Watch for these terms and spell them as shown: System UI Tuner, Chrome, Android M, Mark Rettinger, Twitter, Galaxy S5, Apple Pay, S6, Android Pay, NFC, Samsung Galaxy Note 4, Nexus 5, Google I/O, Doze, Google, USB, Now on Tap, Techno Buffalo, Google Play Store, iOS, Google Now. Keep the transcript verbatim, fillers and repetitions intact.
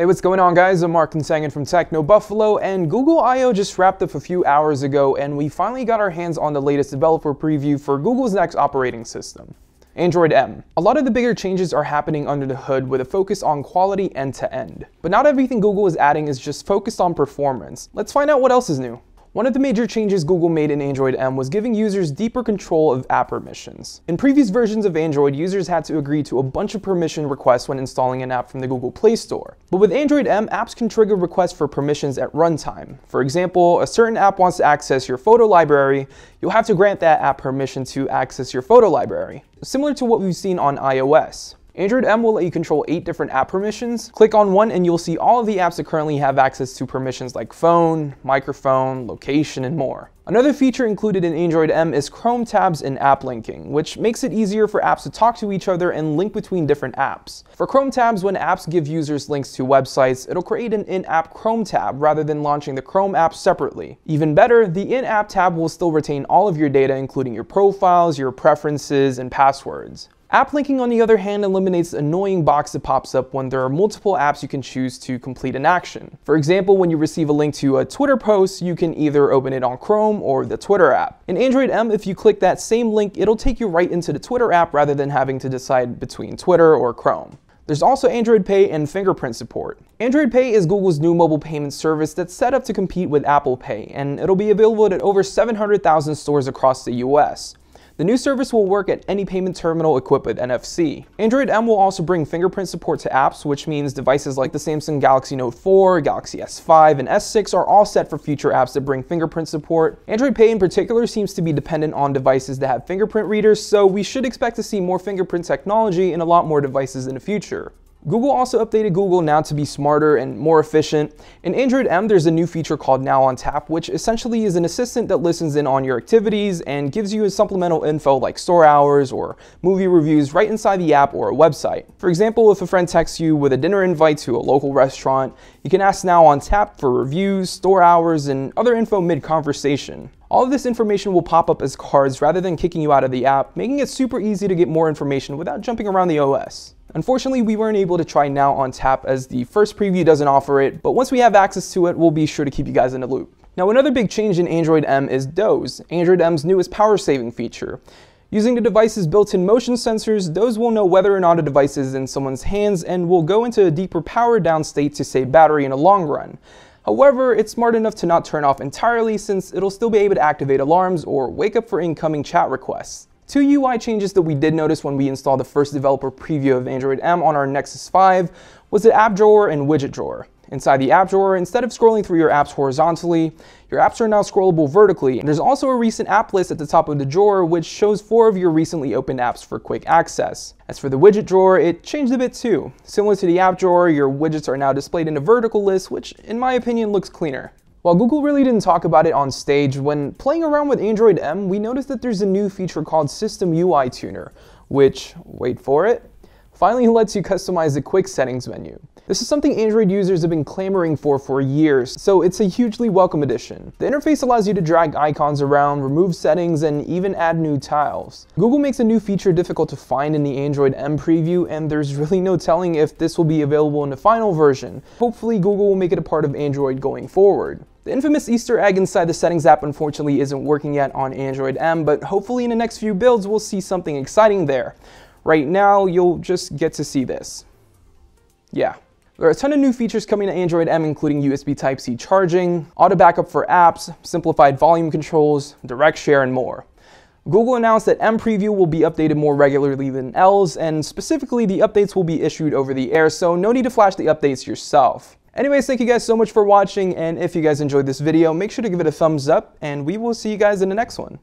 Hey, what's going on, guys? I'm Mark Rettinger from Techno Buffalo, and Google I O just wrapped up a few hours ago, and we finally got our hands on the latest developer preview for Google's next operating system, Android M. A lot of the bigger changes are happening under the hood with a focus on quality end-to-end. But not everything Google is adding is just focused on performance. Let's find out what else is new. One of the major changes Google made in Android M was giving users deeper control of app permissions. In previous versions of Android, users had to agree to a bunch of permission requests when installing an app from the Google Play Store. But with Android M, apps can trigger requests for permissions at runtime. For example, a certain app wants to access your photo library, you'll have to grant that app permission to access your photo library, similar to what we've seen on iOS. Android M will let you control eight different app permissions. Click on one and you'll see all of the apps that currently have access to permissions like phone, microphone, location, and more. Another feature included in Android M is Chrome tabs and app linking, which makes it easier for apps to talk to each other and link between different apps. For Chrome tabs, when apps give users links to websites, it'll create an in-app Chrome tab rather than launching the Chrome app separately. Even better, the in-app tab will still retain all of your data, including your profiles, your preferences, and passwords. App linking, on the other hand, eliminates the annoying box that pops up when there are multiple apps you can choose to complete an action. For example, when you receive a link to a Twitter post, you can either open it on Chrome or the Twitter app. In Android M, if you click that same link, it'll take you right into the Twitter app rather than having to decide between Twitter or Chrome. There's also Android Pay and fingerprint support. Android Pay is Google's new mobile payment service that's set up to compete with Apple Pay, and it'll be available at over seven hundred thousand stores across the U S. The new service will work at any payment terminal equipped with N F C. Android M will also bring fingerprint support to apps, which means devices like the Samsung Galaxy Note four, Galaxy S five, and S six are all set for future apps that bring fingerprint support. Android Pay in particular seems to be dependent on devices that have fingerprint readers, so we should expect to see more fingerprint technology in a lot more devices in the future. Google also updated Google Now to be smarter and more efficient. In Android M, there's a new feature called Now on Tap, which essentially is an assistant that listens in on your activities and gives you supplemental info like store hours or movie reviews right inside the app or a website. For example, if a friend texts you with a dinner invite to a local restaurant, you can ask Now on Tap for reviews, store hours, and other info mid-conversation. All of this information will pop up as cards rather than kicking you out of the app, making it super easy to get more information without jumping around the O S. Unfortunately, we weren't able to try Now on Tap as the first preview doesn't offer it, but once we have access to it, we'll be sure to keep you guys in the loop. Now, another big change in Android M is Doze, Android M's newest power-saving feature. Using the device's built-in motion sensors, Doze will know whether or not a device is in someone's hands and will go into a deeper power-down state to save battery in the long run. However, it's smart enough to not turn off entirely since it'll still be able to activate alarms or wake up for incoming chat requests. Two U I changes that we did notice when we installed the first developer preview of Android M on our Nexus five was the app drawer and widget drawer. Inside the app drawer, instead of scrolling through your apps horizontally, your apps are now scrollable vertically, and there's also a recent app list at the top of the drawer which shows four of your recently opened apps for quick access. As for the widget drawer, it changed a bit too. Similar to the app drawer, your widgets are now displayed in a vertical list, which in my opinion looks cleaner. While Google really didn't talk about it on stage, when playing around with Android M, we noticed that there's a new feature called System U I Tuner, which, wait for it, finally lets you customize the quick settings menu. This is something Android users have been clamoring for for years, so it's a hugely welcome addition. The interface allows you to drag icons around, remove settings, and even add new tiles. Google makes a new feature difficult to find in the Android M preview, and there's really no telling if this will be available in the final version. Hopefully, Google will make it a part of Android going forward. The infamous Easter egg inside the Settings app unfortunately isn't working yet on Android M, but hopefully in the next few builds we'll see something exciting there. Right now, you'll just get to see this. Yeah. There are a ton of new features coming to Android M, including U S B Type-C charging, auto backup for apps, simplified volume controls, direct share, and more. Google announced that M Preview will be updated more regularly than L's, and specifically, the updates will be issued over the air, so no need to flash the updates yourself. Anyways, thank you guys so much for watching, and if you guys enjoyed this video, make sure to give it a thumbs up, and we will see you guys in the next one.